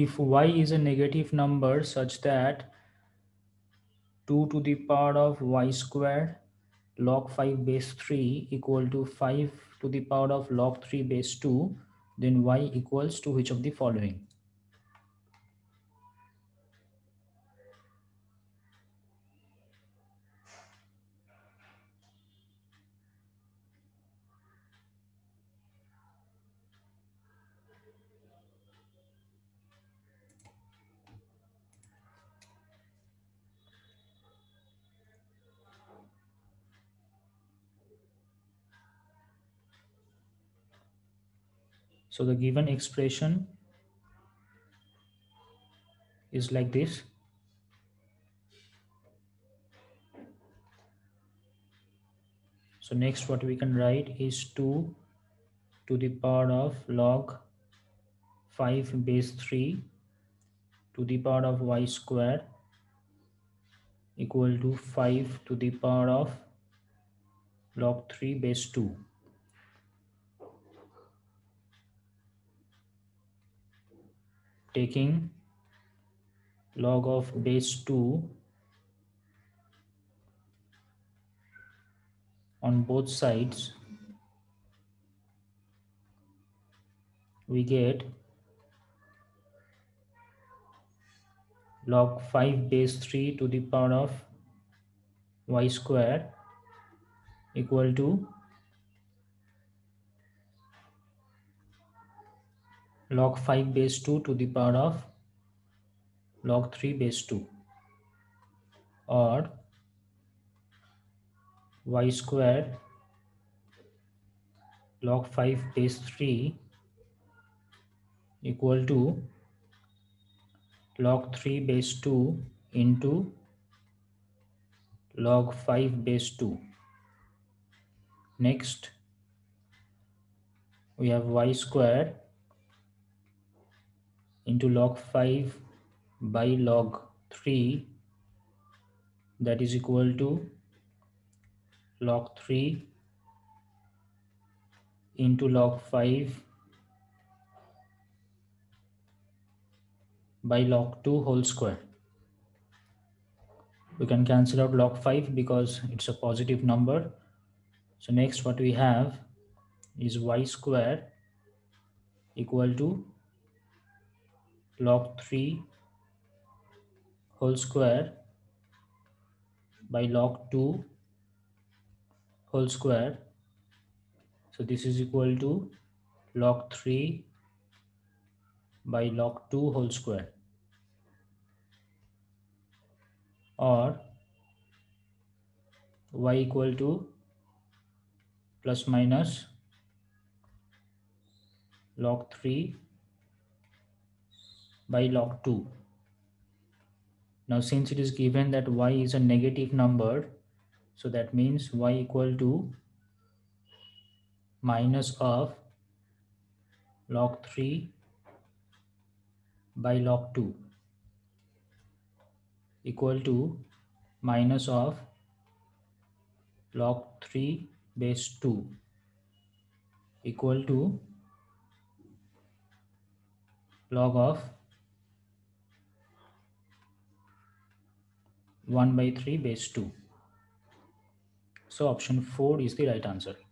if y is a negative number such that 2 to the power of y squared log 5 base 3 equal to 5 to the power of log 3 base 2, then y equals to which of the following? So the given expression is like this. So next what we can write is 2 to the power of log 5 base 3 to the power of y square equal to 5 to the power of log 3 base 2. Taking log of base 2 on both sides, we get log 5 base 3 to the power of y square equal to log 5 base 2 to the power of log 3 base 2, or y square log 5 base 3 equal to log 3 base 2 into log 5 base 2. Next, we have y square into log 5 by log 3, that is equal to log 3 into log 5 by log 2 whole square. We can cancel out log 5 because it's a positive number. So next what we have is y square equal to log 3 whole square by log 2 whole square. So this is equal to log 3 by log 2 whole square, or y equal to plus minus log 3 by log 2. Now since it is given that y is a negative number, so that means y equal to minus of log 3 by log 2 equal to minus of log 3 base 2 equal to log of 1 by 3 base 2. So option 4 is the right answer.